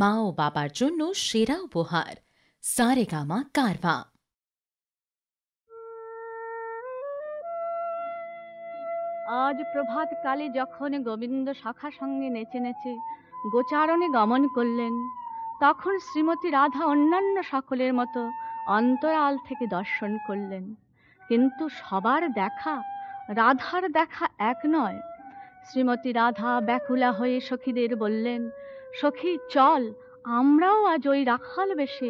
মা ও বাবার জন্য সেরা উপহার সারেগামা কারভা। আজ প্রভাত কালে যখন গোবিন্দ শাখা সঙ্গে নেচে নেচে গোচারণে গমন করলেন, তখন শ্রীমতী রাধা অন্যান্য সকলের মতো অন্তরাল থেকে দর্শন করলেন। কিন্তু সবার দেখা রাধার দেখা এক নয়। শ্রীমতী রাধা ব্যাকুলা হয়ে সখীদের বললেন, সখী চল আমরাও আজ ওই রাখাল বেশে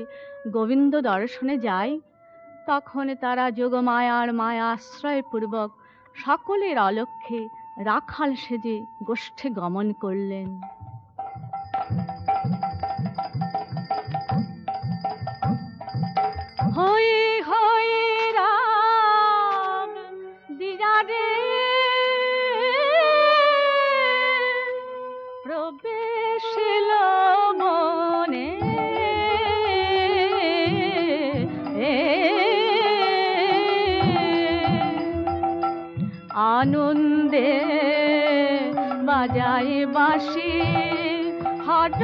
গোবিন্দ দর্শনে যাই। তখন তারা যোগমায়ার মায়া আশ্রয়পূর্বক সকলের অলক্ষ্যে রাখাল সেজে গোষ্ঠে গমন করলেন। হয়ে হয়ে রাম দিরা রে প্রবেশিল মনে আনন্দে বাজায় বাঁশি হঠাৎ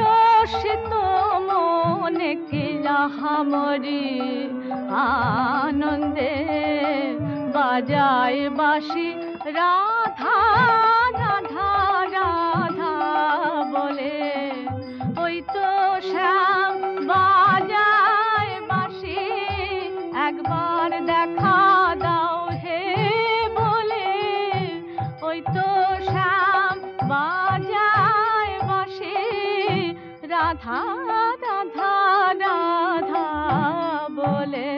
মনে কে যাহামরি আনন্দে বাজায় বাঁশি রাধা রাধা রাধা বলে। ওই তো শ্যাম বাজায় বাঁশি একবার দেখা দাও হে বলে। ওই তো শ্যাম বাজায় বাঁশি রাধা রাধা রাধা বলে।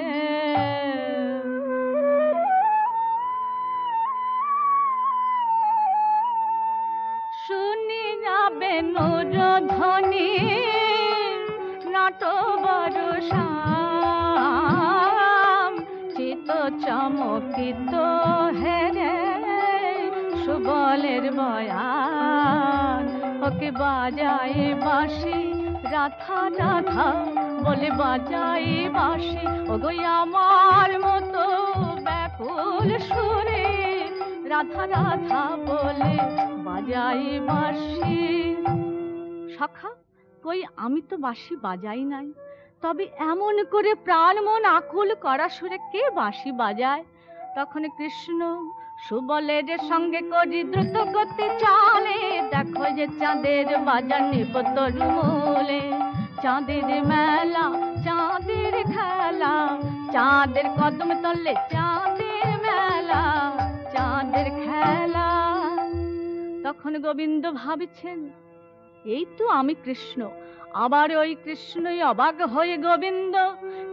শুনি যাবে নোর ধ্বনি নট বড় শাম চিত চমকিত হেরে সুবলের বয়ান। ওকে বাজায় বাঁশি রাধা রাধা বলে বাজায় বাঁশি। ওগো আমার মতো ব্যাকুল সুরে রাধা রাধা বলে বাজাই বাঁশি। সখা কই আমি তো বাঁশি বাজাই নাই, তবে এমন করে প্রাণ মন আকুল করা সুরে কে বাঁশি বাজায়? তখন কৃষ্ণ সুবলের সঙ্গে করি দ্রুত গতি চলে, দেখো যে চাঁদের বাজার নিব তরুলে। চাঁদের মেলা চাঁদের খেলা চাঁদের কদম তলে চাঁদের মেলা চাঁদের খেলা। তখন গোবিন্দ ভাবছেন এই তো আমি কৃষ্ণ। আবার ওই কৃষ্ণই অবাক হয়ে গোবিন্দ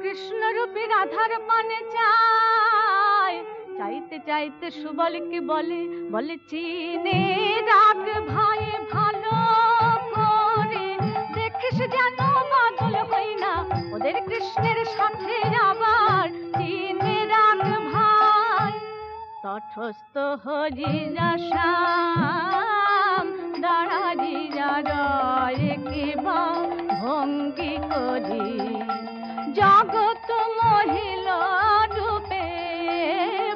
কৃষ্ণ রূপে রাধার পানে চায়। চাইতে চাইতে সুবলকে বলে বলে চিনে ডাক ভাই ভালো করে দেখিস যেন বাদল হই না ওদের কৃষ্ণের সাথে আবার। চিনে ডাক ভাই তটস্থ হরি রাম দাঁড়া জিরা রয় কিবা ভঙ্গি করি জগত মহিলা রূপে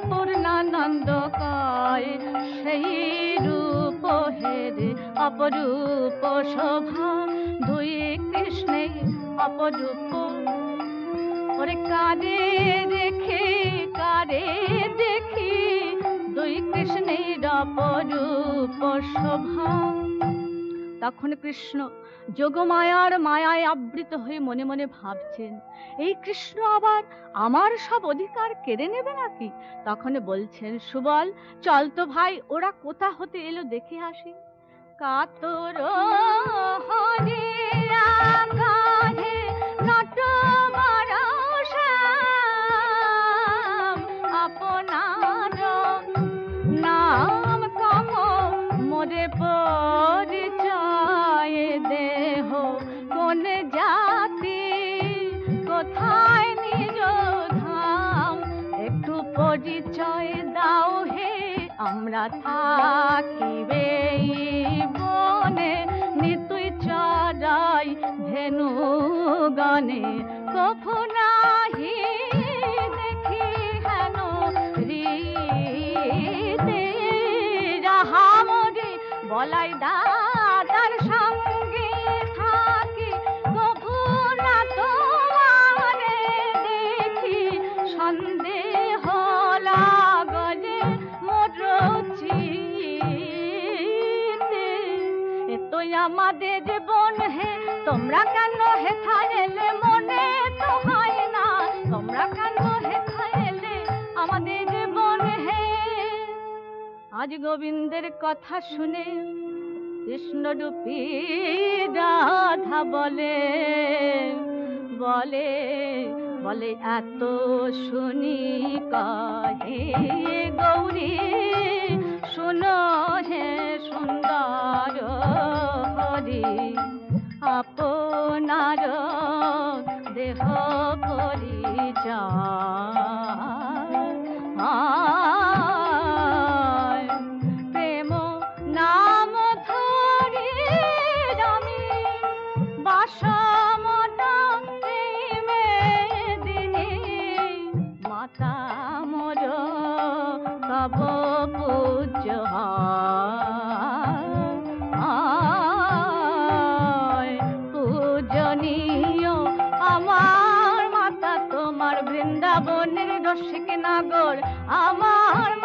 পূর্ণানন্দ কয়। সেই রূপ হেরে অপরূপ শোভা দুই কৃষ্ণে অপরূপ। ওরে কারে দেখি কারে দেখি দুই কৃষ্ণের অপরূপ শোভা। তখন কৃষ্ণ যোগমায়ার মায়ায় আবৃত হয়ে মনে মনে ভাবছেন এই কৃষ্ণ আবার আমার সব অধিকার কেড়ে নেবে নাকি? তখন বলছেন সুবল চল তো ভাই ওরা কোথা হতে এলো দেখে আসি। কাতর হরে আকারে নট মোরে পরিচয় দেহ কোন জাতি কোথায় নিজ ধাম একটু পরিচয় দাও হে। আমরা থাকিবে বনে নিতুই চড়াই ধেনু গনে কভু নাহি দেখি হেন রীতে বলাই দাদার সঙ্গে থাকি তোমরা কেন হেথা এলে মনে তো হয় না, তোমরা কেন হেথা এলে আমাদের জীবনে হে। আজ গোবিন্দের কথা শুনে কৃষ্ণরূপী রাধা বলে বলে বলে এত শুনি কাহে গৌরী শুনো হে সুন্দর হরি আপনার দেহ পরিচয় প্রেম নাম ধরি আমি বাসমত দিনে মাতা মোর তব পূজ আমার মাতা তোমার বৃন্দাবনের রসিক নাগর আমার